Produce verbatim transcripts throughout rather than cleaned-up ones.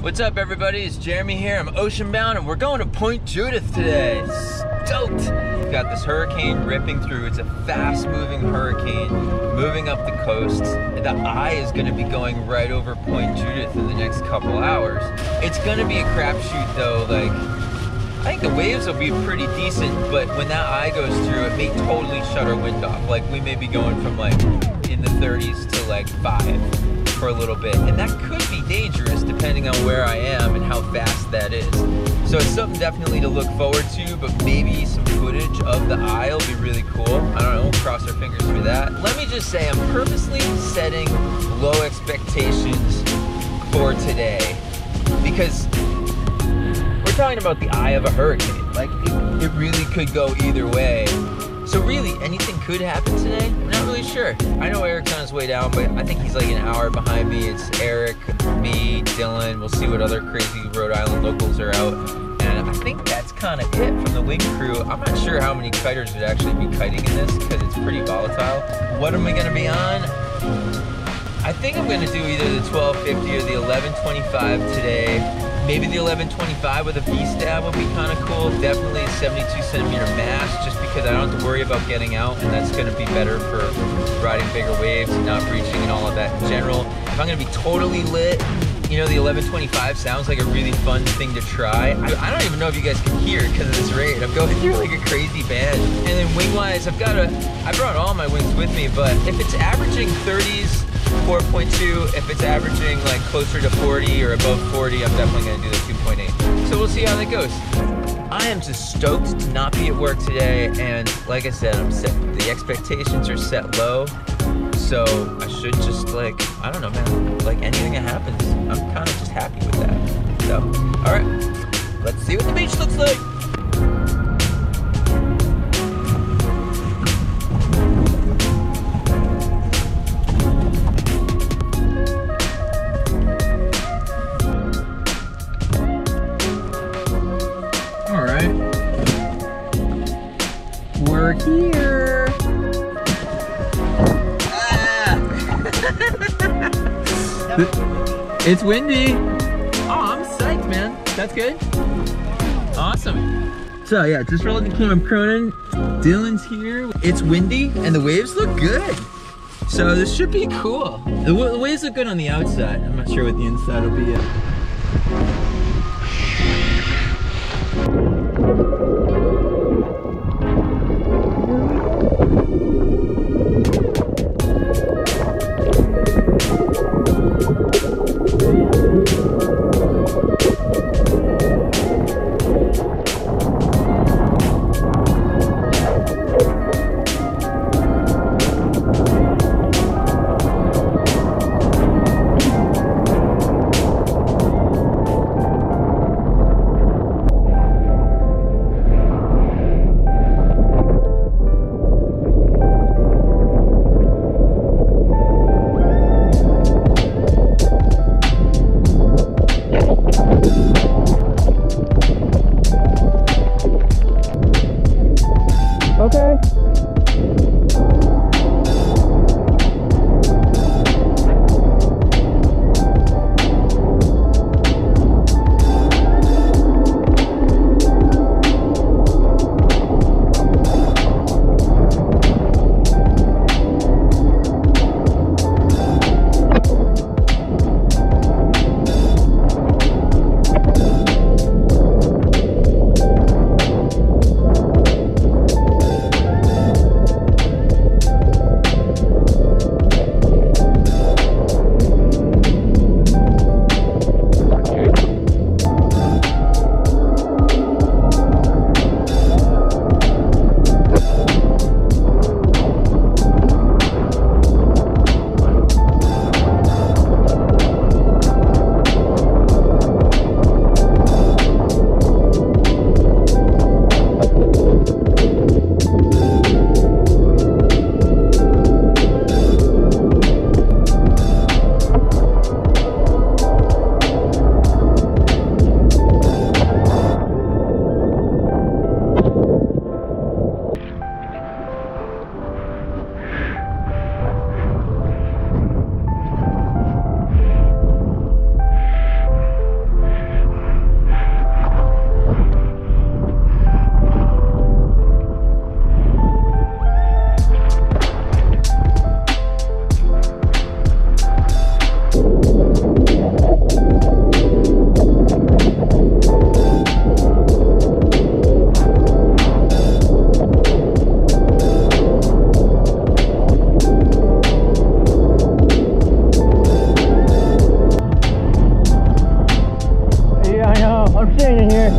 What's up, everybody? It's Jeremy here. I'm oceanbound, and we're going to Point Judith today. Stoked! We've got this hurricane ripping through. It's a fast-moving hurricane, moving up the coast, and the eye is going to be going right over Point Judith in the next couple hours. It's going to be a crapshoot, though. Like, I think the waves will be pretty decent, but when that eye goes through, it may totally shut our wind off. Like, we may be going from like in the thirties to like five. For a little bit, and that could be dangerous depending on where I am and how fast that is. So it's something definitely to look forward to, but maybe some footage of the eye will be really cool. I don't know, we'll cross our fingers for that. Let me just say I'm purposely setting low expectations for today because we're talking about the eye of a hurricane. Like, it, it really could go either way. So really, anything could happen today? I'm not really sure. I know Eric's on his way down, but I think he's like an hour behind me. It's Eric, me, Dylan. We'll see what other crazy Rhode Island locals are out. And I think that's kind of it from the wing crew. I'm not sure how many kiters would actually be kiting in this because it's pretty volatile. What am I gonna be on? I think I'm gonna do either the twelve fifty or the eleven twenty-five today. Maybe the eleven twenty-five with a V-Stab would be kind of cool. Definitely a seventy-two centimeter mast, just because I don't have to worry about getting out, and that's going to be better for riding bigger waves and not breaching and all of that in general. If I'm going to be totally lit, you know, the eleven twenty-five sounds like a really fun thing to try. I, I don't even know if you guys can hear because of this rain. I'm going through like a crazy band. And then wing-wise, I've got a, I brought all my wings with me, but if it's averaging thirties, four point two, if it's averaging like closer to forty or above forty, I'm definitely gonna do the two point eight. So we'll see how that goes. I am just stoked to not be at work today, and like I said, I'm set, the expectations are set low. So I should just, like, I don't know, man, like anything that happens, I'm kind of just happy with that. So, all right, let's see what the beach looks like. Here. Ah. It's windy. Oh, I'm psyched, man. That's good. Awesome. So yeah, just rolled into Camp Cronin. Dylan's here. It's windy and the waves look good. So this should be cool. The, the waves look good on the outside. I'm not sure what the inside will be yet. I'm standing here.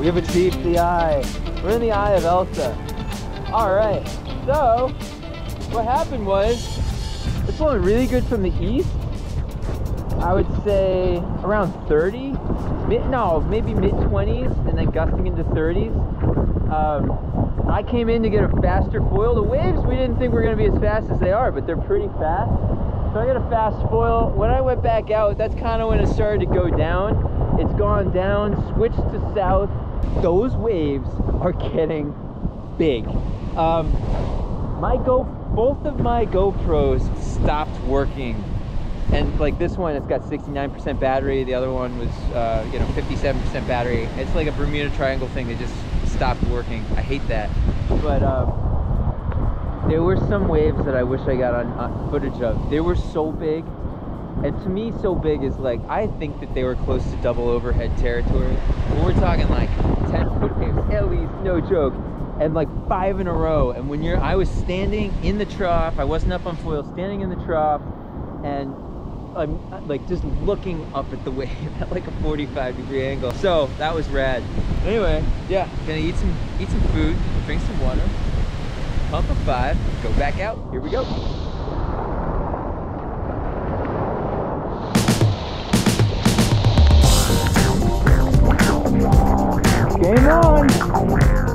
We've achieved the eye. We're in the eye of Elsa. All right, so what happened was it's blowing really good from the east. I would say around thirty, mid, no, maybe mid twenties, and then gusting into thirties. Um, I came in to get a faster foil. The waves, we didn't think were gonna be as fast as they are, but they're pretty fast. So I got a fast foil. When I went back out, that's kind of when it started to go down. It's gone down, switched to south. Those waves are getting big. Um, my Go, both of my GoPros stopped working, and like this one, it's got sixty-nine percent battery. The other one was, uh, you know, fifty-seven percent battery. It's like a Bermuda Triangle thing. They just stopped working. I hate that. But um, there were some waves that I wish I got on, on footage of. They were so big. And to me, so big is like, I think that they were close to double overhead territory. But we're talking like ten foot waves, at least, no joke. And like five in a row. And when you're, I was standing in the trough, I wasn't up on foil, standing in the trough, and I'm like just looking up at the wave at like a forty-five degree angle. So that was rad. Anyway, yeah, gonna eat some, eat some food, drink some water, pump a five, go back out, here we go. Game on!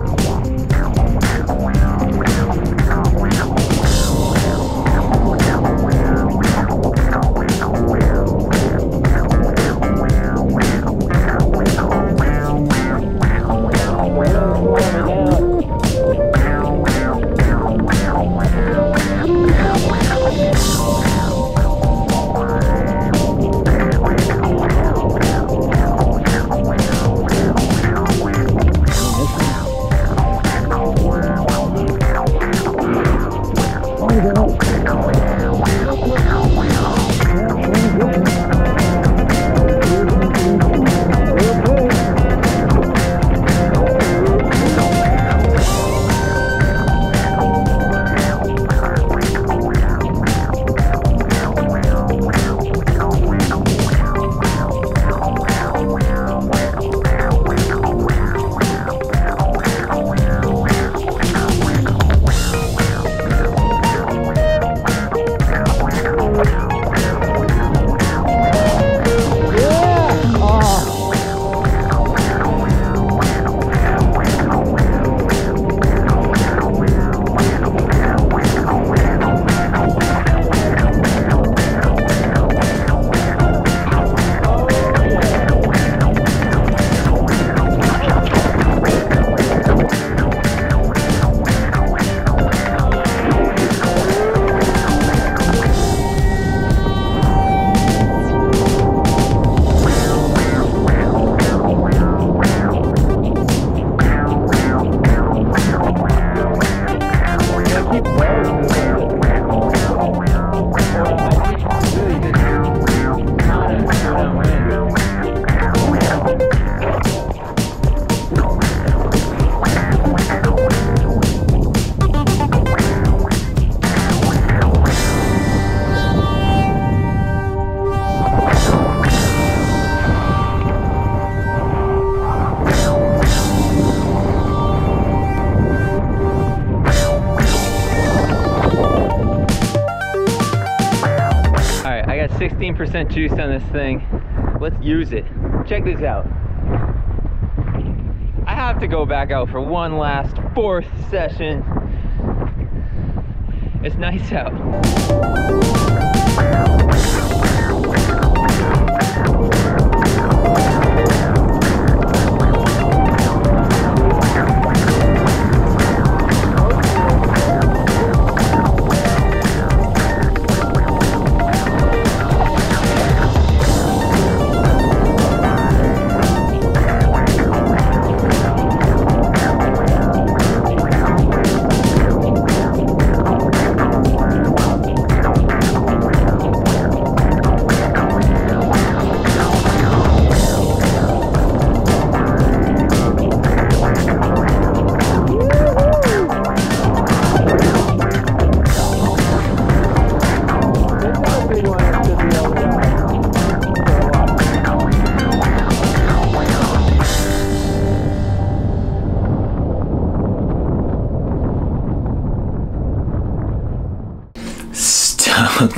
one hundred percent juice on this thing. Let's use it. Check this out. I have to go back out for one last fourth session. It's nice out.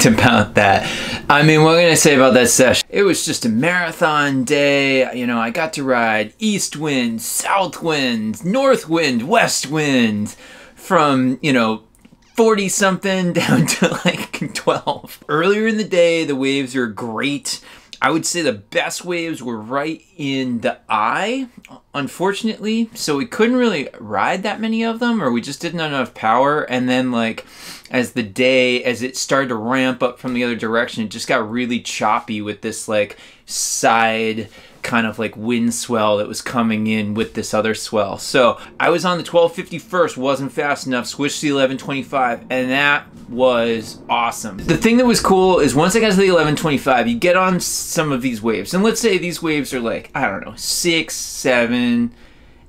About that. I mean, what can I say about that session? It was just a marathon day. You know, I got to ride east wind, south wind, north wind, west wind from, you know, forty something down to like twelve. Earlier in the day, the waves were great. I would say the best waves were right in the eye, unfortunately. So we couldn't really ride that many of them, or we just didn't have enough power. And then like as the day, as it started to ramp up from the other direction, it just got really choppy with this like side kind of like wind swell that was coming in with this other swell. So I was on the twelve fifty first, wasn't fast enough, switched to the eleven twenty-five, and that was awesome. The thing that was cool is once I got to the eleven twenty-five, you get on some of these waves, and let's say these waves are like, I don't know, six, seven,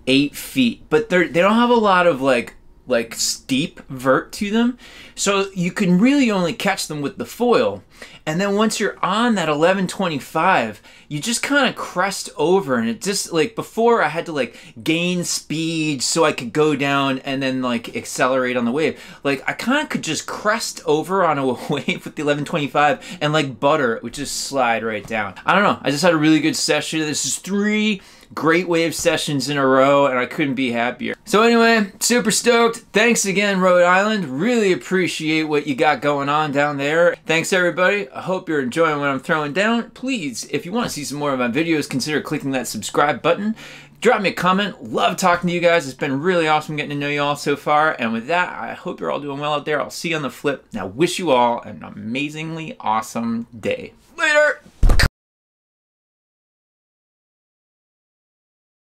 eight feet, but they're, they don't have a lot of like like steep vert to them. So you can really only catch them with the foil. And then once you're on that eleven twenty-five, you just kind of crest over, and it just like, before I had to like gain speed so I could go down and then like accelerate on the wave. Like I kind of could just crest over on a wave with the eleven twenty-five and like butter, it would just slide right down. I don't know, I just had a really good session. This is three great wave sessions in a row, and I couldn't be happier. So anyway, super stoked. Thanks again, Rhode Island. Really appreciate what you got going on down there. Thanks everybody. I hope you're enjoying what I'm throwing down. Please, if you want to see some more of my videos, consider clicking that subscribe button. Drop me a comment. Love talking to you guys. It's been really awesome getting to know you all so far. And with that, I hope you're all doing well out there. I'll see you on the flip. Now, wish you all an amazingly awesome day. Later.